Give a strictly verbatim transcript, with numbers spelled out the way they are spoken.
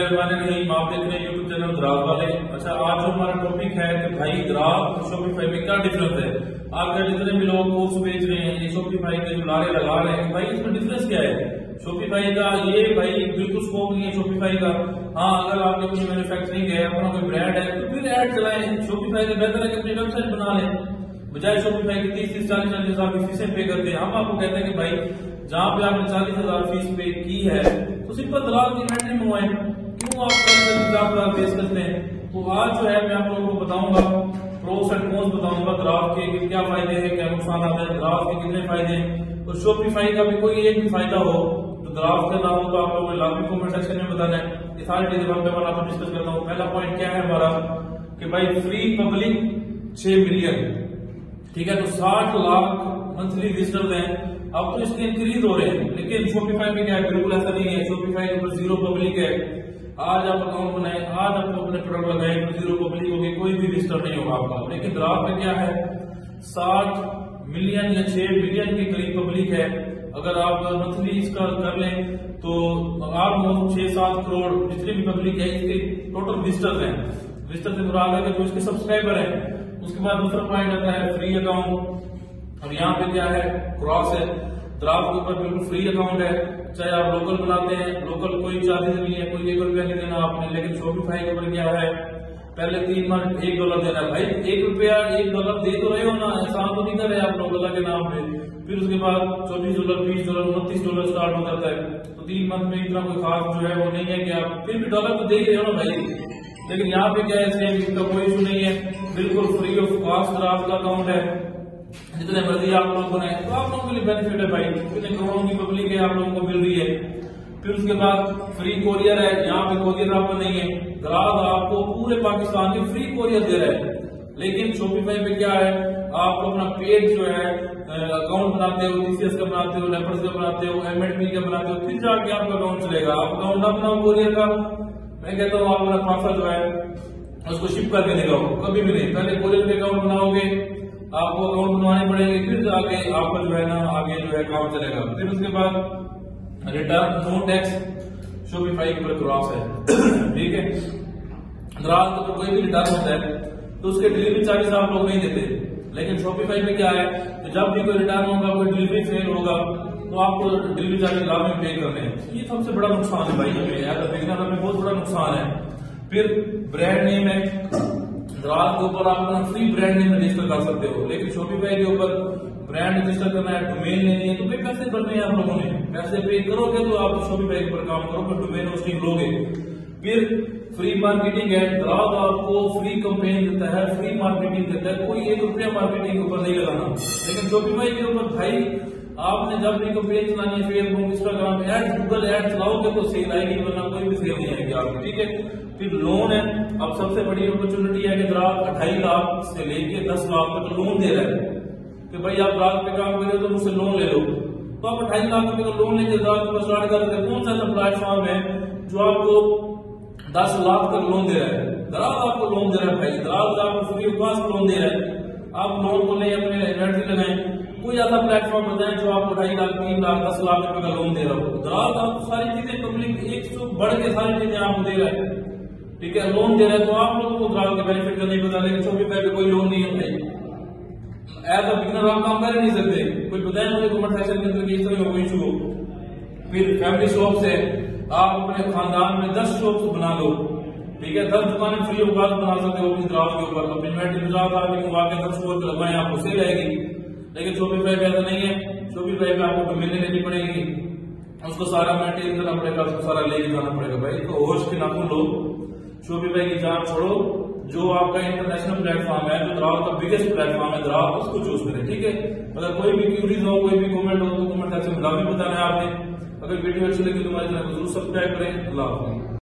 YouTube channel graph वाले। अच्छा, आज जो हमारा टॉपिक है कि भाई ग्राफ शॉपिफाई में क्या डिफरेंस है। आपके जितने भी लोग कोर्स बेच रहे हैं, ये शॉपिफाई के जो लारे लगा रहे हैं, भाई इसमें डिफरेंस क्या है। शॉपिफाई का ये भाई बिल्कुल स्कोप नहीं है शॉपिफाई का। हाँ, अगर आपके कोई मैन्युफैक्चरिंग है, अपना कोई ब्रांड है, तो फिर ऐड चलाएं। शॉपिफाई से बेहतर है कि अपनी वेबसाइट बना लें, बजाय शॉपिफाई की तीस तीस चालीस चालीस हजार की फीसें पे करते हैं। हम आपको कहते हैं कि भाई जहाँ पे आपने चालीस हजार फीस पे की है तो सिंपल दलाल की इन्वेंट्री मंगवाएं, क्यों आप दलाल पेश करते हैं। तो आज जो है मैं आप लोगों को बताऊंगा, प्रोस एंड कॉन्स बताऊंगा, ग्राफ के क्या फायदे हैं, क्या नुकसान आते हैं, ग्राफ के कितने फायदे हैं। और शॉपिफाई का भी कोई एक भी फायदा हो तो ग्राफ का ना हो तो आप लोगों ने लाखों कमेंट सेक्शन में बताना है। ये सारी चीजें मैं आपको डिस्कस करता हूँ। पहला पॉइंट क्या है हमारा कि भाई फ्री पब्लिक छह मिलियन, ठीक है, तो साठ लाख मंथली विजिटर्स हैं। अब तो इसके इंक्रीज हो रहे हैं, लेकिन शॉपिफाई में क्या है, बिल्कुल ऐसा नहीं है। शॉपिफाई के ऊपर जीरो पब्लिक है। आज आप अकाउंट बनाए, आज आप अपने प्रोडक्ट लगाए, जीरो पब्लिक होगी, कोई भी विजिटर नहीं होगा आपका। लेकिन ग्राफ में क्या है, साठ मिलियन या छह मिलियन के करीब पब्लिक है। अगर आप मंथली इसका कर लें तो आप छह सात करोड़ जितने भी पब्लिक है, इसके टोटल विजिटर्स हैं। विजिटर से मुराद है जो इसके सब्सक्राइबर है। उसके बाद दूसरा पॉइंट आता है फ्री अकाउंट। और यहाँ पे क्या है, क्रॉस है ग्राफ के ऊपर, बिल्कुल फ्री अकाउंट है। चाहे आप लोकल बनाते हैं, लोकल कोई चार्जेस नहीं है, कोई एक रुपया नहीं देना आपने। लेकिन शॉपिफाई के ऊपर क्या है, पहले तीन बार एक डॉलर देना है। भाई एक रुपया एक डॉलर दे तो रहे हो ना, एहसान तो नहीं कर रहे आप लोग के नाम पे। फिर उसके बाद चौबीस डॉलर, बीस डॉलर, उनतीस डॉलर स्टार्ट हो जाता है। तो तीन मंथ में इतना कोई खास जो है वो नहीं है कि आप फिर भी डॉलर तो दे ही रहे हो ना भाई। लेकिन यहाँ पे क्या है, सेम इसका कोई इशू नहीं है, बिल्कुल फ्री ऑफ कॉस्ट ग्राफ का अकाउंट है। जितने मर्जी आप लोग बनाए तो आप लोगों के लिए बेनिफिट है भाई, कितने करोड़ों की पब्लिक है आप लोगों को मिल रही है। फिर उसके बाद फ्री कोरियर है। यहाँ पे कोरियर आपको नहीं है, ग्राफ आपको पूरे पाकिस्तान की फ्री कोरियर दे रहा है। लेकिन शॉपिफाई पे क्या है, आपको अपना पेज जो है अकाउंट बनाते हो, टीसीएस का बनाते हो, लेपर्स का बनाते हो, एमएडपी का बनाते हो, फिर जाके आपका अकाउंट चलेगा। आप अकाउंट ना बनाओ कोरियर का, मैं कहता हूँ आप पार्सल जो है उसको शिप करके देगा, कभी भी नहीं। पहले कोरियर पे अकाउंट बनाओगे, आपको अकाउंट बनवाने पड़ेंगे, फिर जाके आपका जो है ना आगे जो है काम चलेगा। फिर उसके बाद रिटर्न नो टैक्स शॉपिफाई के ऊपर क्रॉस है, ठीक है। ग्राहक के ऊपर कोई भी रिटर्न होता है तो उसके डिलीवरी चार्जेस आप लोग नहीं देते। लेकिन शॉपिफाई में क्या है कि जब भी कोई रिटर्न होगा, कोई डिलीवरी फेल होगा, तो आपको डिलीवरी चार्ज लाभ में पे करने हैं। ये सबसे बड़ा नुकसान है भाई, हमें यार बिगनर हमें बहुत बड़ा नुकसान है। फिर ब्रांड नेम है, ग्राहक के ऊपर आप अपना फ्री ब्रांड नेम रजिस्टर कर सकते हो। लेकिन शॉपिफाई के ऊपर ब्रांड रजिस्टर करना है, डोमेन लेनी है, तो भाई पैसे भरने हैं आप लोगों ने। पैसे पे करोगे तो आप शॉपिफाई के ऊपर काम करोगे, डोमेन होस्टिंग लोगे। फिर फ्री मार्केटिंग है, ग्राहक आपको फ्री कंपेन देता है, फ्री मार्केटिंग देता है, कोई एक रुपया मार्केटिंग के ऊपर नहीं लगाना। लेकिन शॉपिफाई के ऊपर भाई आपने जब भी कंपेन चलानी है, Facebook, Instagram ad, Google ad चलाओगे तो सेल आएगी, वरना कोई भी सेल नहीं आएगी आपको, ठीक है। फिर लोन है। अब सबसे बड़ी अपॉर्चुनिटी है कि ग्राहक अट्ठाईस लाख से लेके दस लाख तक तो लोन दे रहा है कि भाई आप ग्राहक पे काम कर रहे हो तो मुझसे लोन ले लो। तो आप अट्ठाईस लाख रुपए का लोन लेके ग्राहक को स्टार्ट कर रहे, कौन सा ऐसा प्लेटफॉर्म है जो आपको दस लाख तक लोन दे रहा है। ग्राहक आपको लोन दे रहा है भाई, ग्राहक आपको फ्री ऑफ कॉस्ट लोन दे रहा है। आप लोन को लें, अपने इन्वेंट्री लगाए, कोई ऐसा प्लेटफॉर्म बताए जो आपको ढाई लाख तीन लाख दस लाख रुपए का लोन दे रहा हो। ग्राहक आपको सारी चीजें पब्लिक एक सौ बढ़ के सारी चीजें आपको दे रहा है, ठीक है, लोन दे रहा है। तो आप लोगों को ग्राहक के बेनिफिट का नहीं पता, लेकिन शॉपिफाई पे कोई लोन नहीं है भाई। एज अ बिगिनर आप काम कर नहीं सकते, कोई बताए मुझे कमेंट सेक्शन में तो इस तरह का कोई इशू हो। फिर फैमिली शॉप से आप अपने खानदान में दस शॉप बना लो, ठीक है, दस दुकानें फ्री ऑफ कॉस्ट बना सकते हो अपने ग्राहक के ऊपर। अपनी इन्वेंट्री ग्राहक आदमी मंगवा के दस शॉप लगवाए, आपको सही रहेगी। लेकिन शॉपिफाई ऐसा नहीं है, शॉपिफाई पे आपको डोमेन लेनी पड़ेगी, उसको सारा मेंटेन करना पड़ेगा, उसको सारा लेके जाना पड़ेगा भाई। तो होश के नाखून लो, शॉपिफाई की जान छोड़ो। जो आपका इंटरनेशनल प्लेटफॉर्म है, जो ग्राहक का बिगेस्ट प्लेटफॉर्म है, ग्राहक उसको चूज करें, ठीक है। अगर कोई भी क्यूरीज हो, कोई भी कॉमेंट हो तो कॉमेंट सेक्शन में बताना है आपने। अगर वीडियो अच्छी लगी तो हमारे चैनल को जरूर सब्सक्राइब करें। अल्लाह हाफिज़।